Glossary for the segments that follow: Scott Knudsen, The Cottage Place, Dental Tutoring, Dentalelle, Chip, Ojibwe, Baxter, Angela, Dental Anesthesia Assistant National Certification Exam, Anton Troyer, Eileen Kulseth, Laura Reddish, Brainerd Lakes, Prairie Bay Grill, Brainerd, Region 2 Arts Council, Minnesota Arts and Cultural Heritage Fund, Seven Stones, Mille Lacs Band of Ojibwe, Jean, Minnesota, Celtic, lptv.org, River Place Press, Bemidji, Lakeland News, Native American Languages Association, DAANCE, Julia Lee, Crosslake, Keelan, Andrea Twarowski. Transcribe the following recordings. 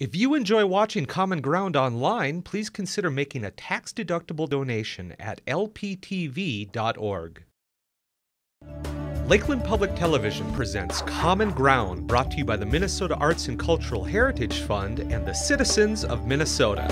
If you enjoy watching Common Ground online, please consider making a tax-deductible donation at lptv.org. Lakeland Public Television presents Common Ground, brought to you by the Minnesota Arts and Cultural Heritage Fund and the citizens of Minnesota.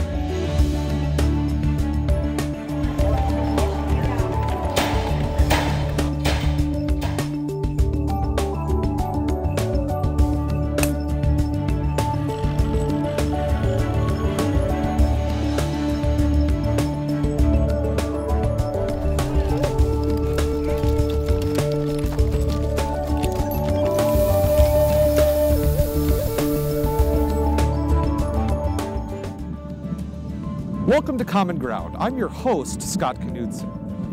Welcome to Common Ground. I'm your host, Scott Knudsen.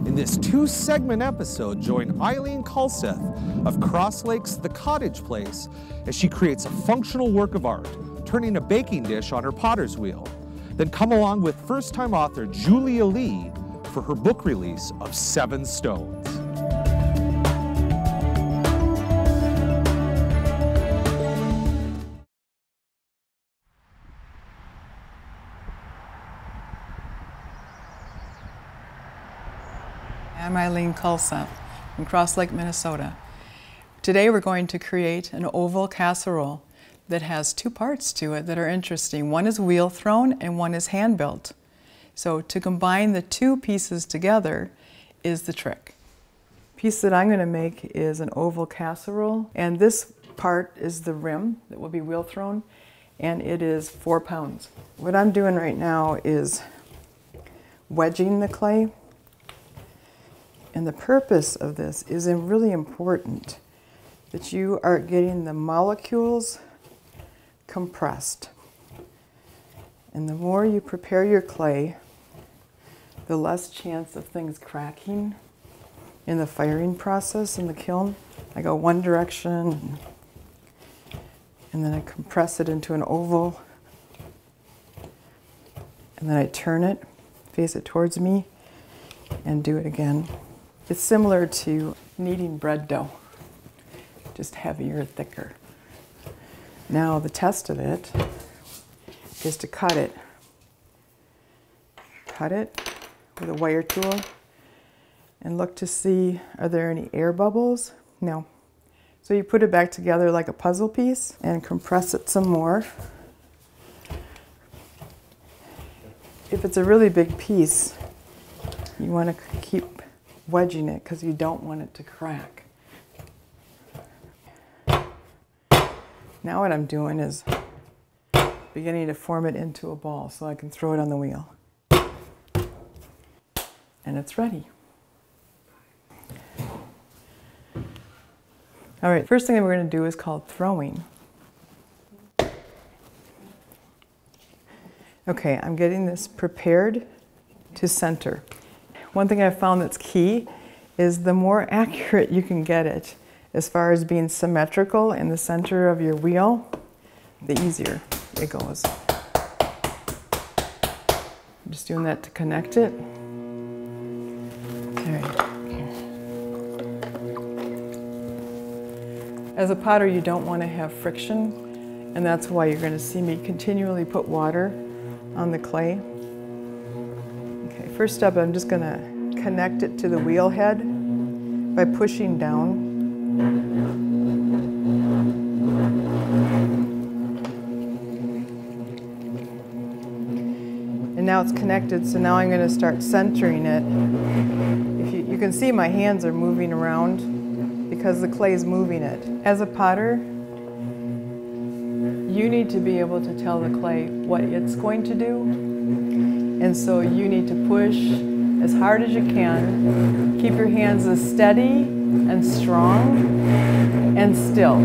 In this two-segment episode, join Eileen Kulseth of Cross Lake's The Cottage Place as she creates a functional work of art, turning a baking dish on her potter's wheel. Then come along with first-time author Julia Lee for her book release of Seven Stones. I'm Eileen Kulseth from Cross Lake, Minnesota. Today we're going to create an oval casserole that has two parts to it that are interesting. One is wheel thrown and one is hand built. So to combine the two pieces together is the trick. The piece that I'm going to make is an oval casserole, and this part is the rim that will be wheel thrown, and it is 4 pounds. What I'm doing right now is wedging the clay. And the purpose of this is really important, that you are getting the molecules compressed. And the more you prepare your clay, the less chance of things cracking in the firing process in the kiln. I go one direction, and then I compress it into an oval, and then I turn it, face it towards me, and do it again. It's similar to kneading bread dough, just heavier, thicker. Now the test of it is to cut it. Cut it with a wire tool and look to see, are there any air bubbles? No. So you put it back together like a puzzle piece and compress it some more. If it's a really big piece, you want to keep wedging it because you don't want it to crack. Now what I'm doing is beginning to form it into a ball so I can throw it on the wheel. And it's ready. All right, first thing that we're going to do is called throwing. Okay, I'm getting this prepared to center. One thing I've found that's key is the more accurate you can get it, as far as being symmetrical in the center of your wheel, the easier it goes. I'm just doing that to connect it. All right. As a potter, you don't want to have friction, and that's why you're going to see me continually put water on the clay. First up, I'm just going to connect it to the wheel head by pushing down. And now it's connected, so now I'm going to start centering it. If you can see my hands are moving around because the clay is moving it. As a potter, you need to be able to tell the clay what it's going to do. And so you need to push as hard as you can. Keep your hands as steady and strong and still.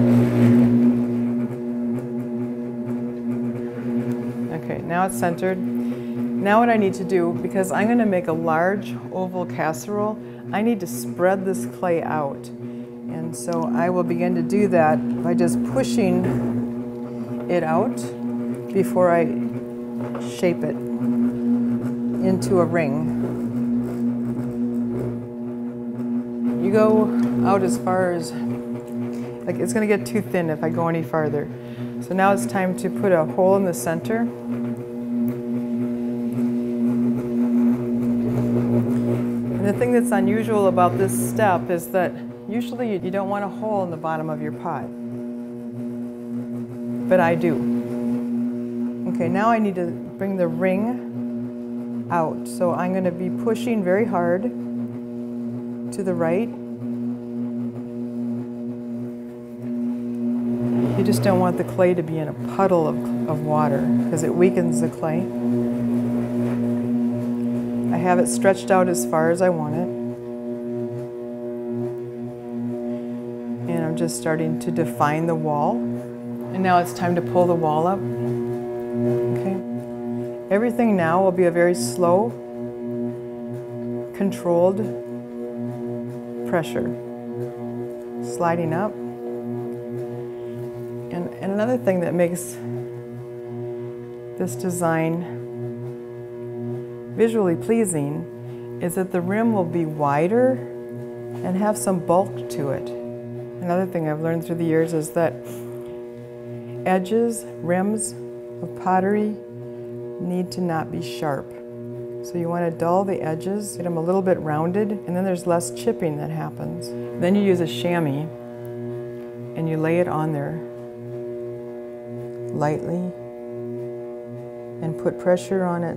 Okay, now it's centered. Now what I need to do, because I'm going to make a large oval casserole, I need to spread this clay out. And so I will begin to do that by just pushing it out before I shape it into a ring. You go out as far as, like, it's going to get too thin if I go any farther. So So now it's time to put a hole in the center. And the thing that's unusual about this step is that usually you don't want a hole in the bottom of your pot. But I do. Okay, now I need to bring the ring out. So I'm going to be pushing very hard to the right. You just don't want the clay to be in a puddle of water because it weakens the clay. I have it stretched out as far as I want it. And I'm just starting to define the wall. And now it's time to pull the wall up. Okay. Everything now will be a very slow, controlled pressure. Sliding up. And another thing that makes this design visually pleasing is that the rim will be wider and have some bulk to it. Another thing I've learned through the years is that edges, rims of pottery need to not be sharp. So you want to dull the edges, get them a little bit rounded, and then there's less chipping that happens. Then you use a chamois and you lay it on there lightly and put pressure on it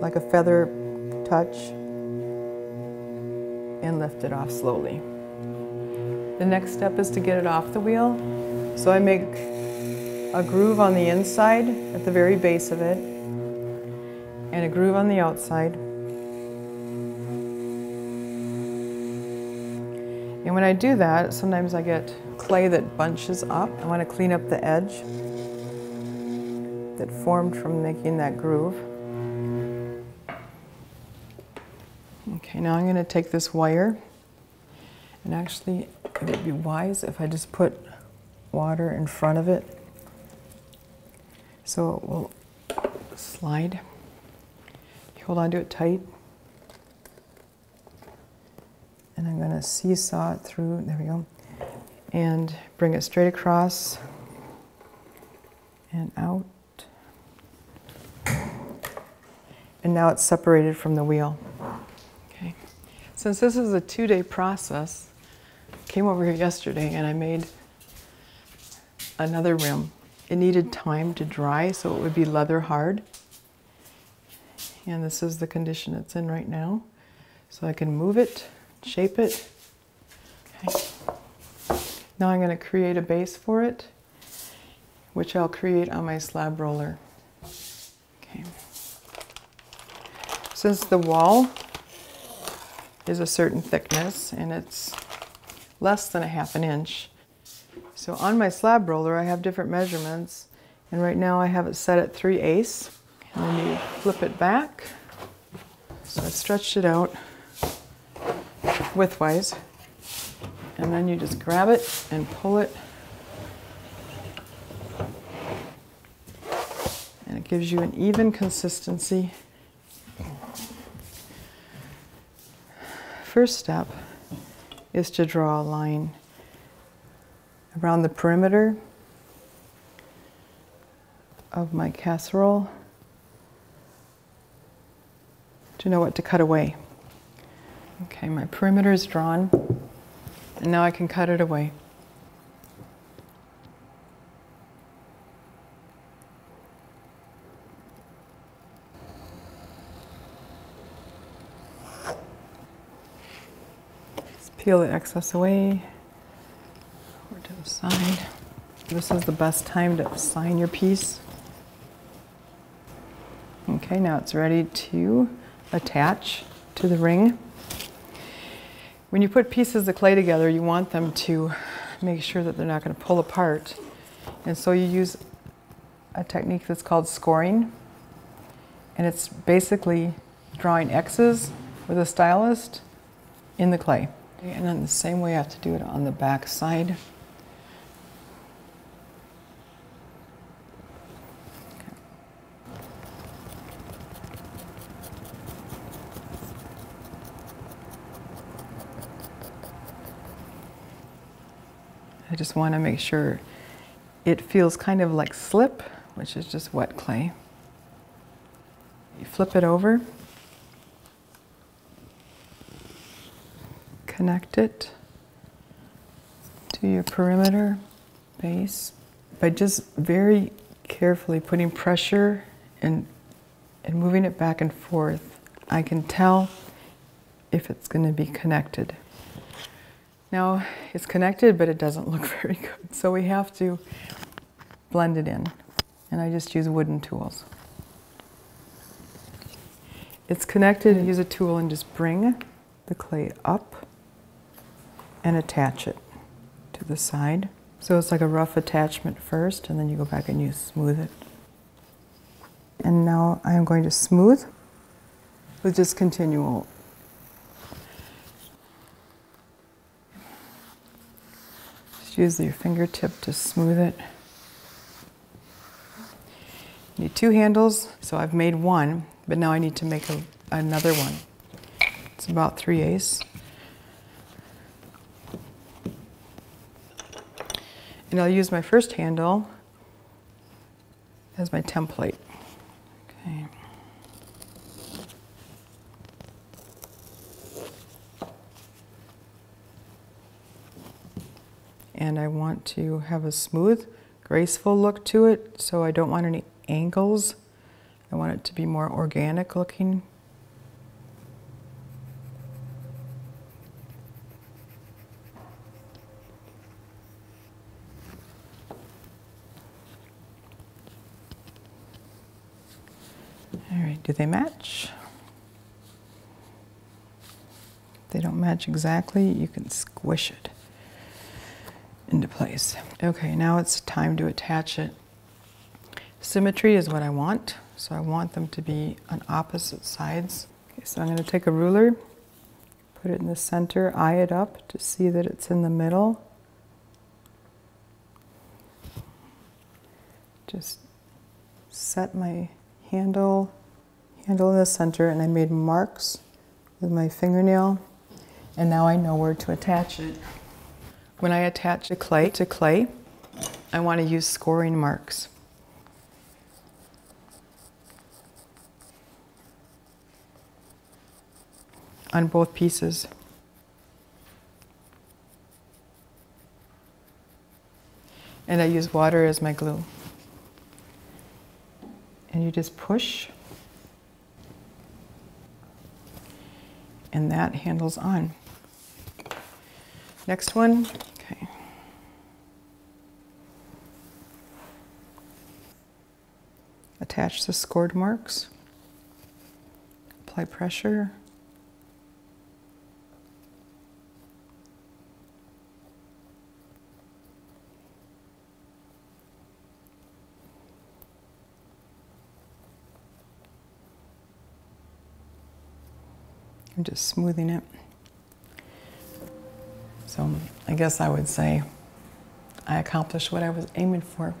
like a feather touch and lift it off slowly. The next step is to get it off the wheel. So I make a groove on the inside at the very base of it and a groove on the outside. And when I do that, sometimes I get clay that bunches up. I want to clean up the edge that formed from making that groove. Okay, now I'm going to take this wire and actually it would be wise if I just put water in front of it so it will slide. You hold on to it tight. And I'm going to seesaw it through, there we go, and bring it straight across and out. And now it's separated from the wheel. Okay. Since this is a two-day process, came over here yesterday and I made another rim. It needed time to dry so it would be leather hard. And this is the condition it's in right now. So I can move it, shape it. Okay. Now I'm going to create a base for it, which I'll create on my slab roller. Okay. Since the wall is a certain thickness and it's less than 1/2 inch. So on my slab roller, I have different measurements. And right now I have it set at 3/8. And then you flip it back. So I stretched it out widthwise. And then you just grab it and pull it. And it gives you an even consistency. First step is to draw a line around the perimeter of my casserole to know what to cut away. Okay, my perimeter is drawn, and now I can cut it away. Just peel the excess away. To the side. This is the best time to sign your piece. Okay, now it's ready to attach to the ring. When you put pieces of clay together, you want them to make sure that they're not going to pull apart. And so you use a technique that's called scoring. And it's basically drawing X's with a stylus in the clay. And then the same way I have to do it on the back side. I just want to make sure It feels kind of like slip, which is just wet clay. You flip it over, connect it to your perimeter base by just very carefully putting pressure and moving it back and forth. I can tell if it's going to be connected. Now, it's connected, but it doesn't look very good, so we have to blend it in, and I just use wooden tools. It's connected, and use a tool and just bring the clay up and attach it to the side. So it's like a rough attachment first, and then you go back and you smooth it. And now I'm going to smooth with just continual. Just use your fingertip to smooth it. You need two handles, so I've made one, but now I need to make another one. It's about 3/8. And I'll use my first handle as my template. Okay. And I want to have a smooth, graceful look to it, so I don't want any angles. I want it to be more organic looking. All right, do they match? If they don't match exactly, you can squish it into place. Okay, now it's time to attach it. Symmetry is what I want, so I want them to be on opposite sides. Okay, so I'm going to take a ruler, put it in the center, eye it up to see that it's in the middle. Just set my handle in the center, and I made marks with my fingernail, and now I know where to attach it. When I attach the clay to clay, I want to use scoring marks. On both pieces. And I use water as my glue. And you just push, and that handles on. Next one, okay. Attach the scored marks, apply pressure. I'm just smoothing it. So I guess I would say I accomplished what I was aiming for.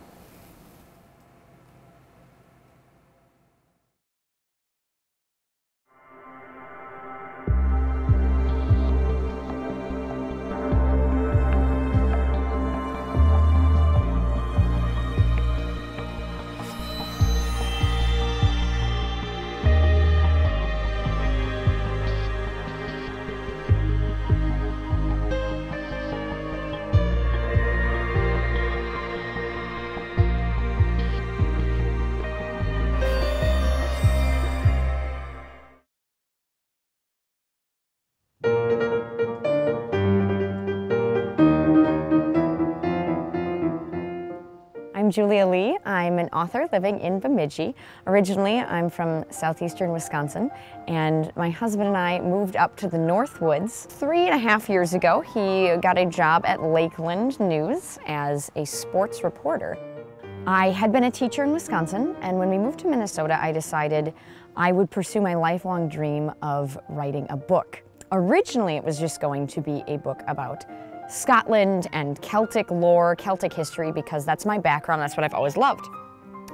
Julia Lee. I'm an author living in Bemidji. Originally, I'm from southeastern Wisconsin, and my husband and I moved up to the North Woods 3.5 years ago. He got a job at Lakeland News as a sports reporter. I had been a teacher in Wisconsin, and when we moved to Minnesota, I decided I would pursue my lifelong dream of writing a book. Originally, it was just going to be a book about Scotland and Celtic lore, Celtic history, because that's my background, that's what I've always loved.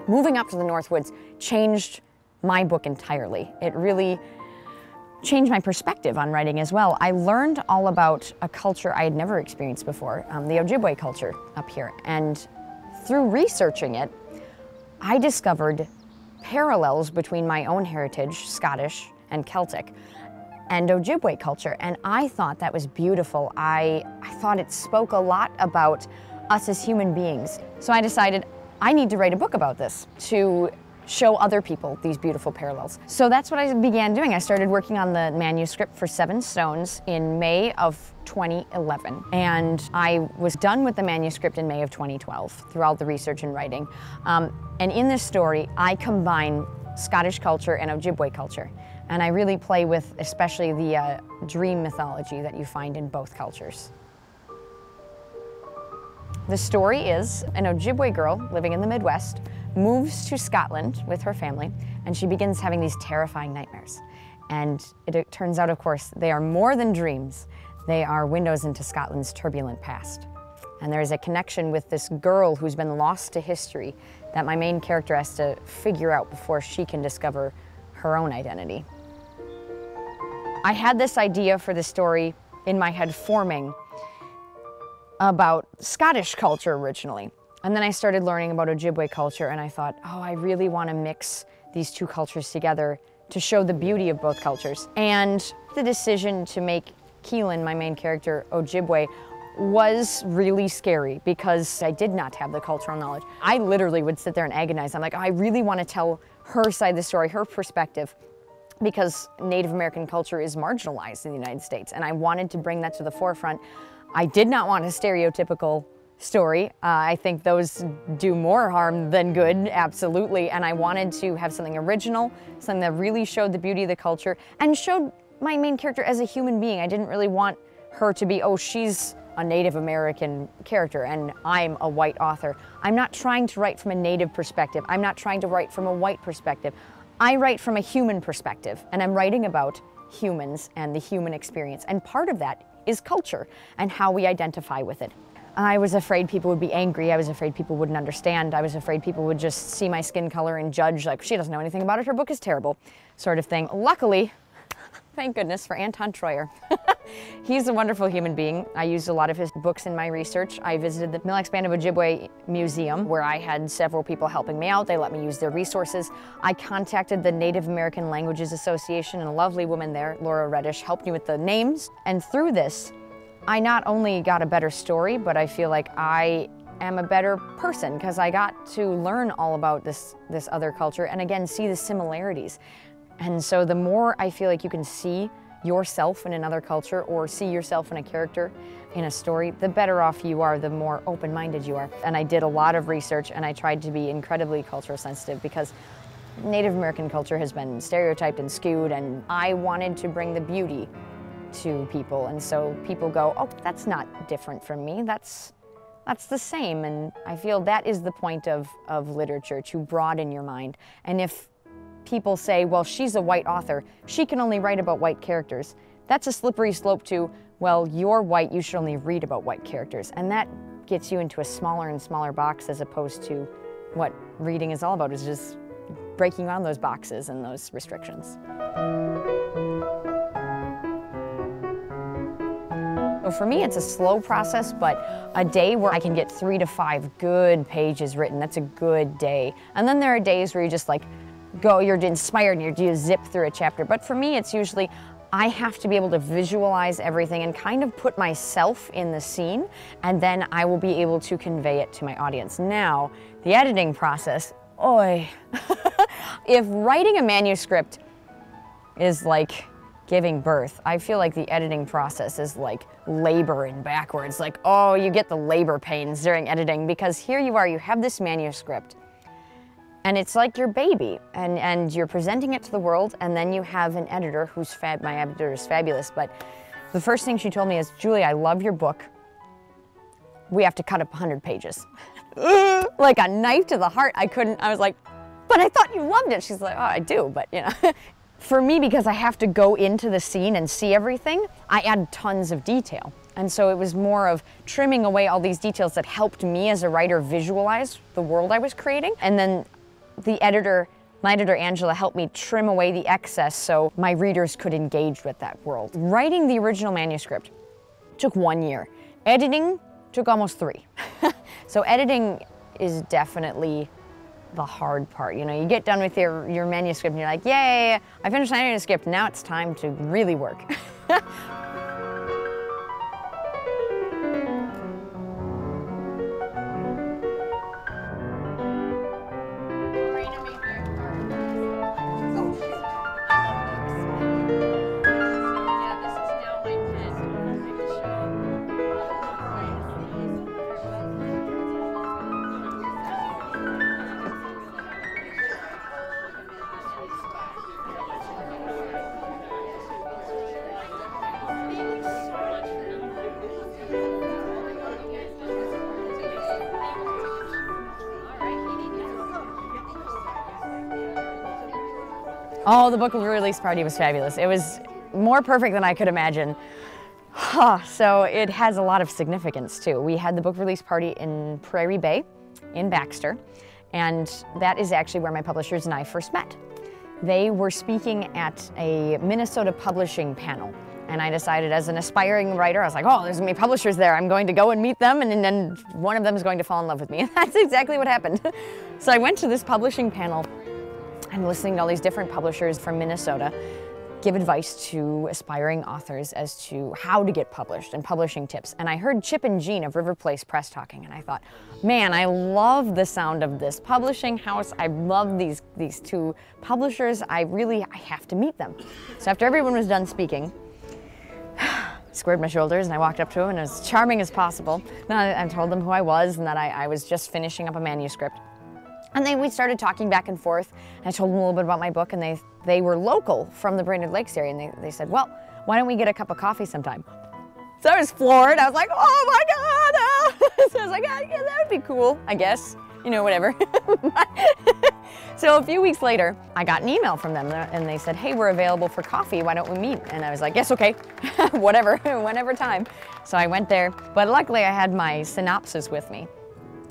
Moving up to the North Woods changed my book entirely. It really changed my perspective on writing as well. I learned all about a culture I had never experienced before, the Ojibwe culture up here, and through researching it, I discovered parallels between my own heritage, Scottish and Celtic, and Ojibwe culture, and I thought that was beautiful. I thought it spoke a lot about us as human beings. So I decided I need to write a book about this to show other people these beautiful parallels. So that's what I began doing. I started working on the manuscript for Seven Stones in May of 2011. And I was done with the manuscript in May of 2012 through all the research and writing. And in this story, I combine Scottish culture and Ojibwe culture. And I really play with especially the dream mythology that you find in both cultures. The story is an Ojibwe girl living in the Midwest moves to Scotland with her family, and she begins having these terrifying nightmares. And it turns out, of course, they are more than dreams. They are windows into Scotland's turbulent past. And there is a connection with this girl who's been lost to history that my main character has to figure out before she can discover her own identity. I had this idea for the story in my head forming about Scottish culture originally. And then I started learning about Ojibwe culture, and I thought, oh, I really want to mix these two cultures together to show the beauty of both cultures. And the decision to make Keelan, my main character, Ojibwe, was really scary because I did not have the cultural knowledge. I literally would sit there and agonize. I'm like, oh, I really want to tell her side of the story, her perspective, because Native American culture is marginalized in the United States, and I wanted to bring that to the forefront. I did not want a stereotypical story. I think those do more harm than good, absolutely, and I wanted to have something original, something that really showed the beauty of the culture and showed my main character as a human being. I didn't really want her to be, oh, she's a Native American character and I'm a white author. I'm not trying to write from a Native perspective. I'm not trying to write from a white perspective. I write from a human perspective, and I'm writing about humans and the human experience, and part of that is culture and how we identify with it. I was afraid people would be angry. I was afraid people wouldn't understand. I was afraid people would just see my skin color and judge, like, she doesn't know anything about it, her book is terrible, sort of thing. Luckily, thank goodness for Anton Troyer. He's a wonderful human being. I used a lot of his books in my research. I visited the Mille Lacs Band of Ojibwe Museum, where I had several people helping me out. They let me use their resources. I contacted the Native American Languages Association, and a lovely woman there, Laura Reddish, helped me with the names. And through this, I not only got a better story, but I feel like I am a better person because I got to learn all about this other culture and, again, see the similarities. And so the more I feel like you can see yourself in another culture or see yourself in a character in a story, the better off you are, the more open-minded you are. And I did a lot of research, and I tried to be incredibly cultural sensitive because Native American culture has been stereotyped and skewed, and I wanted to bring the beauty to people. And so people go, oh, that's not different from me. That's the same. And I feel that is the point of literature, to broaden your mind. And if people say, well, she's a white author, she can only write about white characters, that's a slippery slope to, well, you're white, you should only read about white characters. And that gets you into a smaller and smaller box, as opposed to what reading is all about, is just breaking down those boxes and those restrictions. For me, it's a slow process, but a day where I can get 3 to 5 good pages written, that's a good day. And then there are days where you just like, go, you're inspired and you zip through a chapter. But for me, it's usually, I have to be able to visualize everything and kind of put myself in the scene, and then I will be able to convey it to my audience. Now, the editing process, oy. If writing a manuscript is like giving birth, I feel like the editing process is like labor in backwards. Like, oh, you get the labor pains during editing, because here you are, you have this manuscript, and it's like your baby, and you're presenting it to the world, and then you have an editor who's my editor is fabulous, but the first thing she told me is, Julie, I love your book. We have to cut up 100 pages. Like a knife to the heart. I was like, but I thought you loved it. She's like, oh, I do, but you know. For me, because I have to go into the scene and see everything, I add tons of detail. And so it was more of trimming away all these details that helped me as a writer visualize the world I was creating. And then the editor, my editor Angela, helped me trim away the excess so my readers could engage with that world. Writing the original manuscript took 1 year. Editing took almost 3. So editing is definitely the hard part. You know, you get done with your manuscript and you're like, yay, I finished my manuscript, now it's time to really work. Oh, the book release party was fabulous. It was more perfect than I could imagine. So it has a lot of significance too. We had the book release party in Prairie Bay in Baxter, and that is actually where my publishers and I first met. They were speaking at a Minnesota publishing panel, and I decided as an aspiring writer, I was like, oh, there's gonna be publishers there. I'm going to go and meet them, and then one of them is going to fall in love with me. And that's exactly what happened. So I went to this publishing panel and listening to all these different publishers from Minnesota give advice to aspiring authors as to how to get published and publishing tips. And I heard Chip and Jean of River Place Press talking, and I thought, man, I love the sound of this publishing house. I love these two publishers. I have to meet them. So after everyone was done speaking, squared my shoulders and I walked up to him, and as charming as possible, and I told them who I was and that I was just finishing up a manuscript. And then we started talking back and forth, and I told them a little bit about my book, and they were local from the Brainerd Lakes area, and they said, well, why don't we get a cup of coffee sometime? So I was floored. I was like, oh my God! So I was like, oh, yeah, that would be cool, I guess. You know, whatever. So a few weeks later, I got an email from them, and they said, hey, we're available for coffee, why don't we meet? And I was like, yes, okay, whatever, whenever time. So I went there, but luckily I had my synopsis with me.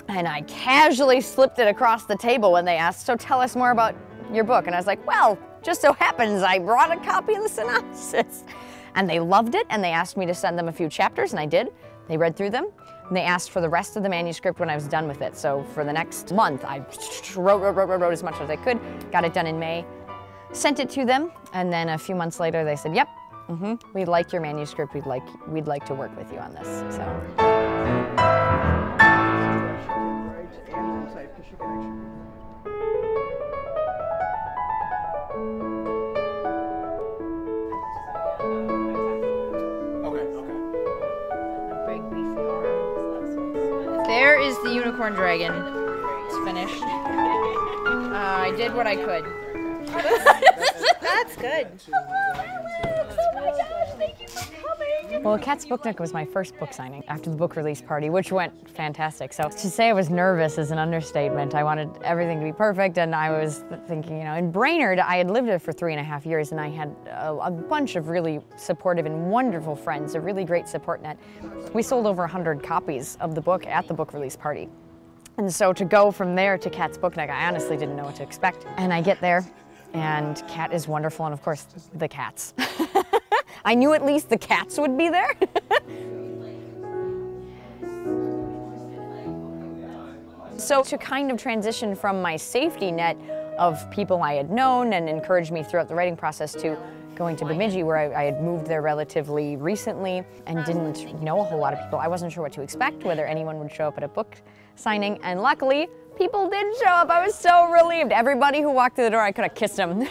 And I casually slipped it across the table when they asked, so tell us more about your book. And I was like, well, just so happens I brought a copy of the synopsis. And they loved it, and they asked me to send them a few chapters, and I did. They read through them, and they asked for the rest of the manuscript when I was done with it. So for the next month, I wrote as much as I could, got it done in May, sent it to them, and then a few months later they said, yep, we like your manuscript, we'd like to work with you on this. So. There is the unicorn dragon. It's finished. I did what I could. That's good. Oh my gosh, thank you for coming. Well, Cat's Book Nook was my first book signing after the book release party, which went fantastic. So to say I was nervous is an understatement. I wanted everything to be perfect, and I was thinking, you know, in Brainerd, I had lived there for 3.5 years, and I had a bunch of really supportive and wonderful friends, a really great support net. We sold over 100 copies of the book at the book release party. And so to go from there to Cat's Book Nook, I honestly didn't know what to expect. And I get there, and Cat is wonderful, and of course, the cats. I knew at least the cats would be there. So to kind of transition from my safety net of people I had known and encouraged me throughout the writing process to going to Bemidji, where I had moved there relatively recently and didn't know a whole lot of people. I wasn't sure what to expect, whether anyone would show up at a book signing, and luckily, people did show up. I was so relieved. Everybody who walked through the door, I could have kissed them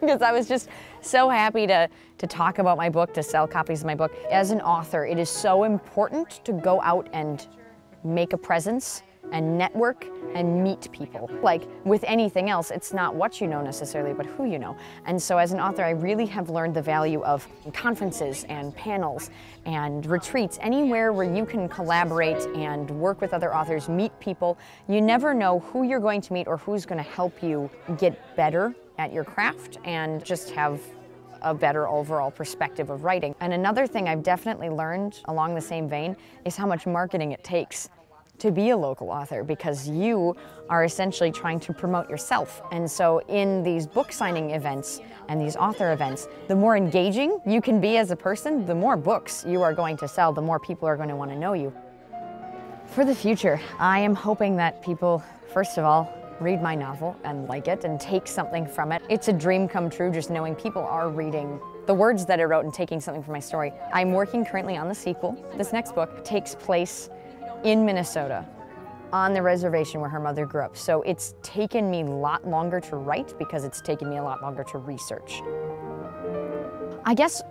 because I was just so happy to talk about my book, to sell copies of my book. As an author, it is so important to go out and make a presence and network and meet people. Like with anything else, it's not what you know necessarily, but who you know. And so as an author, I really have learned the value of conferences and panels and retreats, anywhere where you can collaborate and work with other authors, meet people. You never know who you're going to meet or who's going to help you get better at your craft and just have a better overall perspective of writing. And another thing I've definitely learned along the same vein is how much marketing it takes to be a local author, because you are essentially trying to promote yourself. And so in these book signing events and these author events, the more engaging you can be as a person, the more books you are going to sell, the more people are going to want to know you. For the future, I am hoping that people, first of all, read my novel and like it and take something from it. It's a dream come true just knowing people are reading the words that I wrote and taking something from my story. I'm working currently on the sequel. This next book takes place in Minnesota, on the reservation where her mother grew up. So it's taken me a lot longer to write because it's taken me a lot longer to research. I guess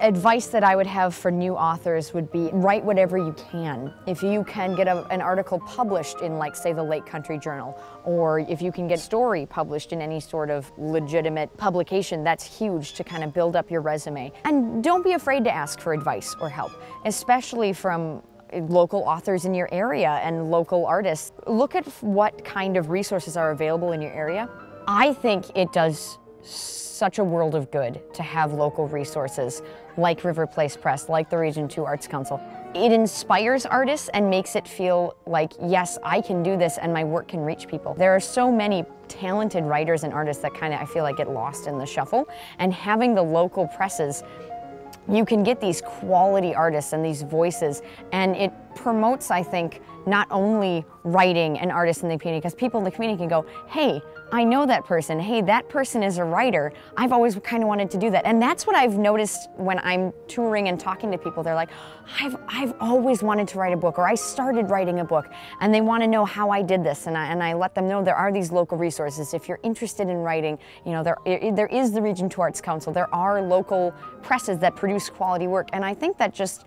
advice that I would have for new authors would be write whatever you can. If you can get an article published in, like, say, the Lake Country Journal, or if you can get a story published in any sort of legitimate publication, that's huge to kind of build up your resume. And don't be afraid to ask for advice or help, especially from local authors in your area and local artists. Look at what kind of resources are available in your area. I think it does such a world of good to have local resources like River Place Press, like the Region 2 Arts Council. It inspires artists and makes it feel like, yes, I can do this and my work can reach people. There are so many talented writers and artists that kind of, I feel like, get lost in the shuffle, and having the local presses, you can get these quality artists and these voices, and it promotes, I think, not only writing and artists in the community, because people in the community can go, hey, I know that person. Hey, that person is a writer. I've always kind of wanted to do that. And that's what I've noticed when I'm touring and talking to people. They're like, I've always wanted to write a book, or I started writing a book, and they want to know how I did this. And I let them know there are these local resources. If you're interested in writing, you know, there is the Region 2 Arts Council. There are local presses that produce quality work. And I think that just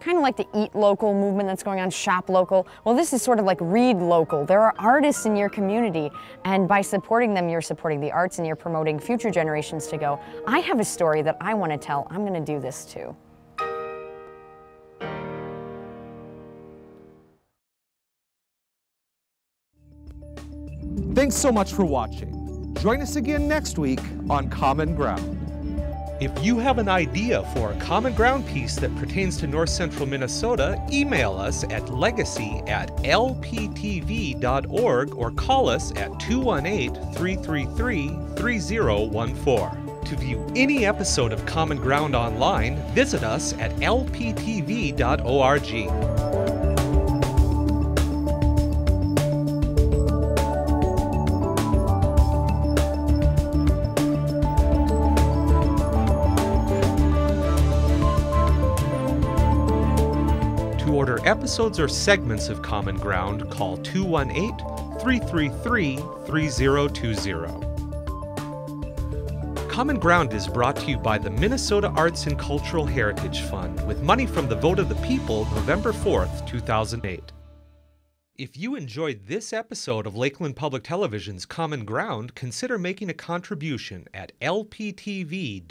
kind of like the eat local movement that's going on, shop local. Well, this is sort of like read local. There are artists in your community, and by supporting them, you're supporting the arts and you're promoting future generations to go, I have a story that I want to tell. I'm going to do this too. Thanks so much for watching. Join us again next week on Common Ground. If you have an idea for a Common Ground piece that pertains to North Central Minnesota, email us at legacy@lptv.org or call us at 218-333-3014. To view any episode of Common Ground online, visit us at lptv.org. Episodes or segments of Common Ground, call 218-333-3020. Common Ground is brought to you by the Minnesota Arts and Cultural Heritage Fund with money from the vote of the people, November 4th, 2008. If you enjoyed this episode of Lakeland Public Television's Common Ground, consider making a contribution at lptv.org.